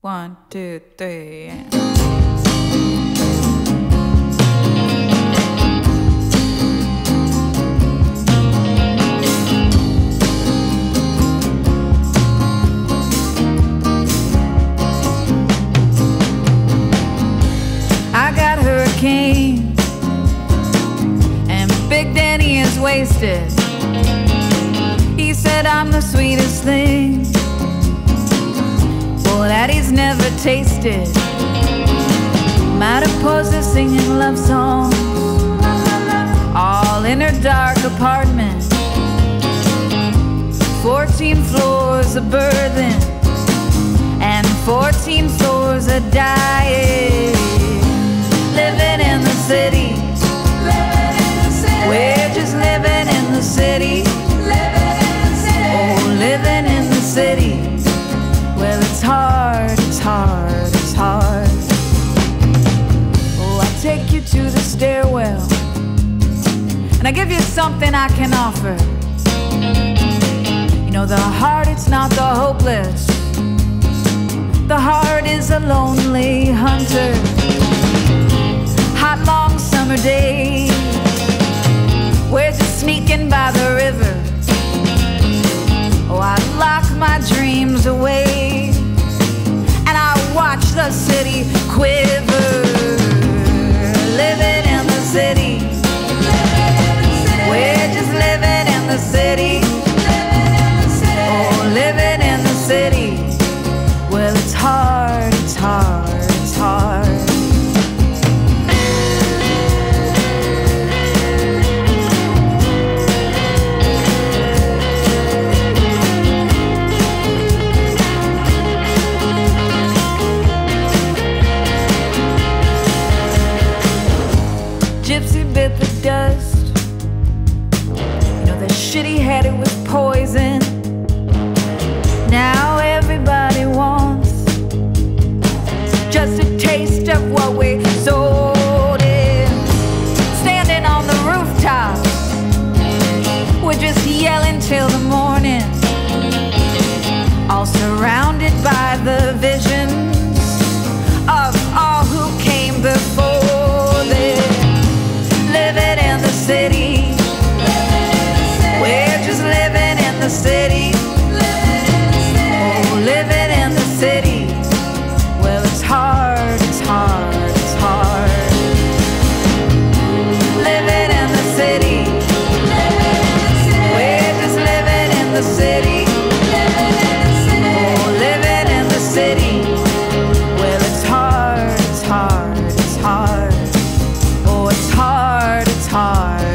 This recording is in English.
1, 2, 3. I got hurricane, and Big Daddy is wasted. He said I'm the sweetest thing that he's never tasted. Mariposas singing love songs, all in her dark apartment. 14 floors of birthing and 14 floors of dying. Living in the city, we're just living in the city. Oh, living in the city. Well, it's hard, it's hard, it's hard. Oh, I take you to the stairwell, and I give you something I can offer. You know, the heart, it's not the hopeless. The heart is a lonely hunter. Hot, long summer days, where's it sneaking by the river? Oh, I lock my dreams away, watch the city quiver. Living in the city, we're just living in the city. Oh, living in the city. Well, it's hard, it's hard, it's hard. Shitty had it with poison. Now everybody wants just a taste of what we sold in. Standing on the rooftop, we're just yelling till the morning, all surrounded by the visions of all who came before this. Living in the city, city. Oh, living in the city. Well, it's hard, it's hard, it's hard. Living in the city. We're just living in the city. Oh, living in the city. Well, it's hard, it's hard, it's hard. Oh, it's hard, it's hard.